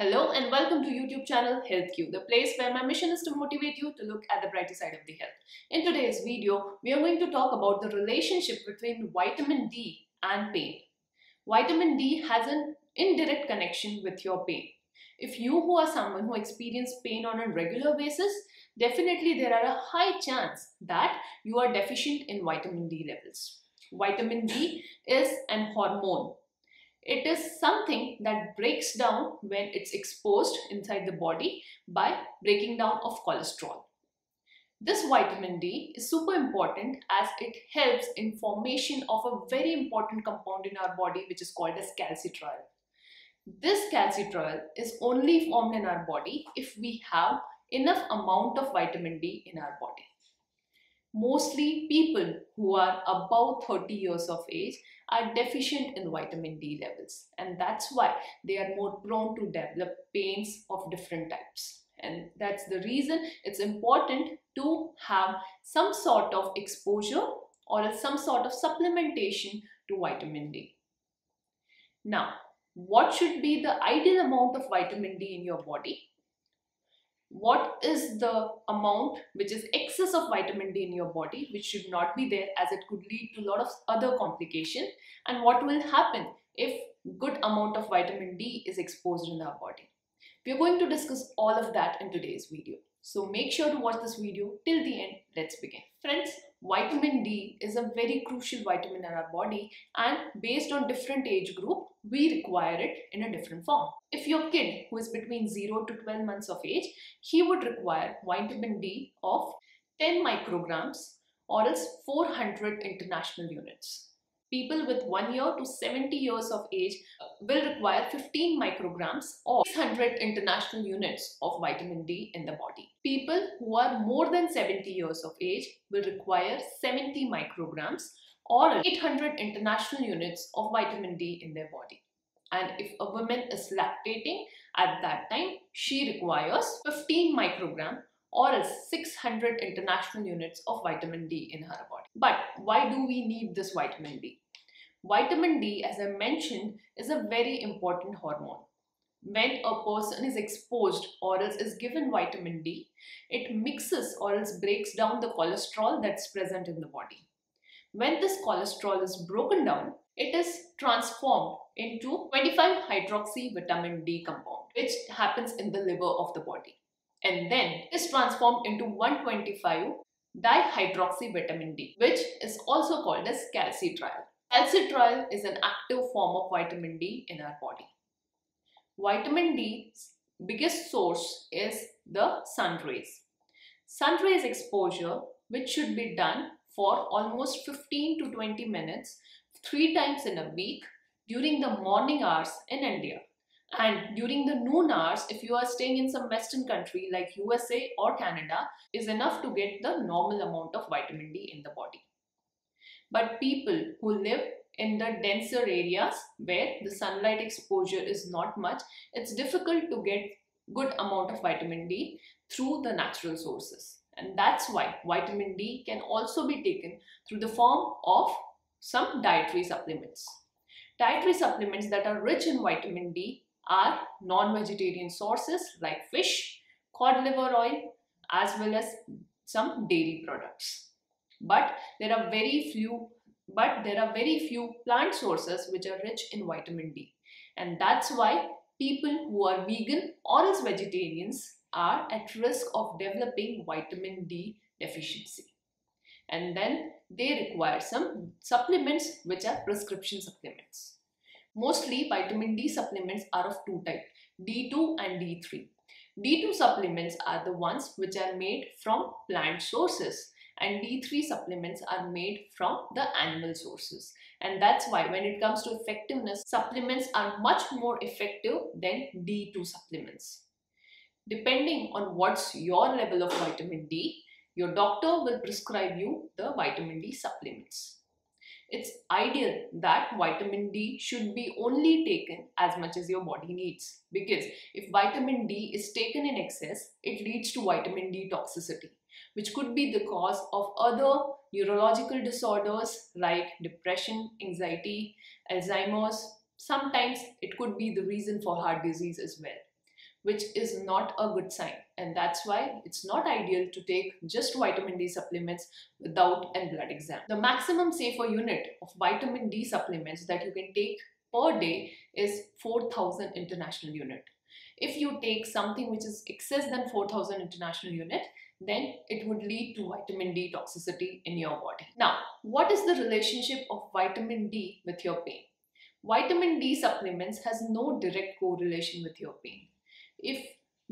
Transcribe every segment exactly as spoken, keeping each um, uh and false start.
Hello and welcome to YouTube channel HealthQ, the place where my mission is to motivate you to look at the brighter side of the health. In today's video, we are going to talk about the relationship between vitamin D and pain. Vitamin D has an indirect connection with your pain. If you who are someone who experiences pain on a regular basis, definitely there are a high chance that you are deficient in vitamin D levels. Vitamin D is an hormone. It is something that breaks down when it's exposed inside the body by breaking down of cholesterol. This vitamin D is super important as it helps in formation of a very important compound in our body which is called as calcitriol. This calcitriol is only formed in our body if we have enough amount of vitamin D in our body. Mostly people who are above thirty years of age are deficient in vitamin D levels, and that's why they are more prone to develop pains of different types. And that's the reason it's important to have some sort of exposure or some sort of supplementation to vitamin D. Now, what should be the ideal amount of vitamin D in your body? What is the amount which is excess of vitamin D in your body which should not be there, as it could lead to a lot of other complications, and what will happen if good amount of vitamin D is exposed in our body? We are going to discuss all of that in today's video. So make sure to watch this video till the end. Let's begin. Friends, vitamin D is a very crucial vitamin in our body, and based on different age group, we require it in a different form. If your kid who is between zero to twelve months of age, he would require vitamin D of ten micrograms or else four hundred international units. People with one year to seventy years of age will require fifteen micrograms or six hundred international units of vitamin D in the body. People who are more than seventy years of age will require seventy micrograms or eight hundred international units of vitamin D in their body. And if a woman is lactating at that time, she requires fifteen micrograms or six hundred international units of vitamin D in her body. But why do we need this vitamin D? Vitamin D, as I mentioned, is a very important hormone. When a person is exposed or else is given vitamin D, it mixes or else breaks down the cholesterol that's present in the body. When this cholesterol is broken down, it is transformed into twenty-five hydroxyvitamin D compound, which happens in the liver of the body. And then is transformed into one twenty-five dihydroxyvitamin D, which is also called as calcitriol. Calcitriol is an active form of vitamin D in our body. Vitamin D's biggest source is the sun rays. Sun rays exposure, which should be done for almost fifteen to twenty minutes, three times in a week, during the morning hours in India. And during the noon hours, if you are staying in some Western country like U S A or Canada, is enough to get the normal amount of vitamin D in the body. But people who live in the denser areas where the sunlight exposure is not much, it's difficult to get good amount of vitamin D through the natural sources. And that's why vitamin D can also be taken through the form of some dietary supplements. Dietary supplements that are rich in vitamin D are non-vegetarian sources like fish, cod liver oil, as well as some dairy products. But there are very few, but there are very few plant sources which are rich in vitamin D. And that's why people who are vegan or as vegetarians are at risk of developing vitamin D deficiency. And then they require some supplements which are prescription supplements. Mostly vitamin D supplements are of two types, D two and D three. D two supplements are the ones which are made from plant sources, and D three supplements are made from the animal sources. And that's why when it comes to effectiveness, supplements are much more effective than D two supplements. Depending on what's your level of vitamin D, your doctor will prescribe you the vitamin D supplements. It's ideal that vitamin D should be only taken as much as your body needs, because if vitamin D is taken in excess, it leads to vitamin D toxicity, which could be the cause of other neurological disorders like depression, anxiety, Alzheimer's. Sometimes it could be the reason for heart disease as well. which is not a good sign. And that's why it's not ideal to take just vitamin D supplements without a blood exam. The maximum safer unit of vitamin D supplements that you can take per day is four thousand international unit. If you take something which is excess than four thousand international unit, then it would lead to vitamin D toxicity in your body. Now, what is the relationship of vitamin D with your pain? Vitamin D supplements has no direct correlation with your pain. If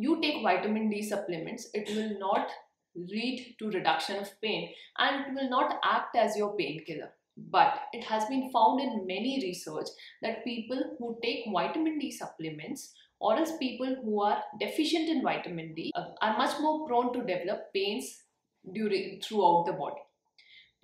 you take vitamin D supplements, it will not lead to reduction of pain and it will not act as your painkiller. But it has been found in many research that people who take vitamin D supplements, or else people who are deficient in vitamin D, are much more prone to develop pains during throughout the body.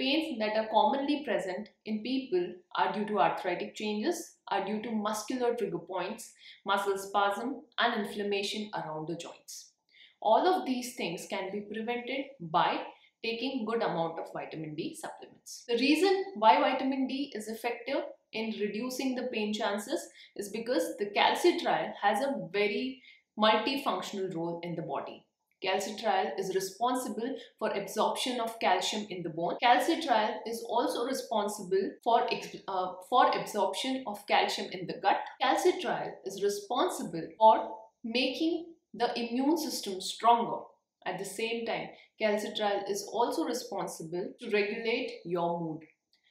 Pains that are commonly present in people are due to arthritic changes, are due to muscular trigger points, muscle spasm, and inflammation around the joints. All of these things can be prevented by taking good amount of vitamin D supplements. The reason why vitamin D is effective in reducing the pain chances is because the calcitriol has a very multifunctional role in the body. Calcitriol is responsible for absorption of calcium in the bone. Calcitriol is also responsible for, uh, for absorption of calcium in the gut. Calcitriol is responsible for making the immune system stronger. At the same time, calcitriol is also responsible to regulate your mood.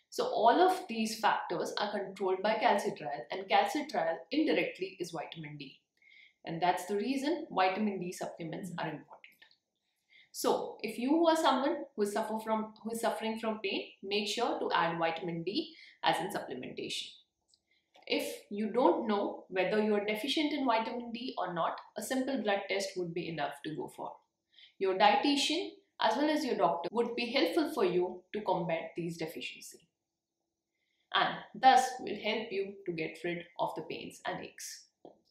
So all of these factors are controlled by calcitriol, and calcitriol indirectly is vitamin D. And that's the reason vitamin D supplements are important. So if you are someone who is, suffer from, who is suffering from pain, make sure to add vitamin D as in supplementation. If you don't know whether you are deficient in vitamin D or not, a simple blood test would be enough to go for. Your dietitian as well as your doctor would be helpful for you to combat these deficiencies, and thus will help you to get rid of the pains and aches.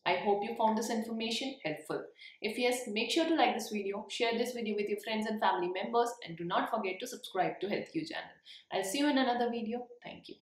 I hope you found this information helpful. If yes, make sure to like this video, share this video with your friends and family members, and do not forget to subscribe to HealthQ channel. I'll see you in another video. Thank you.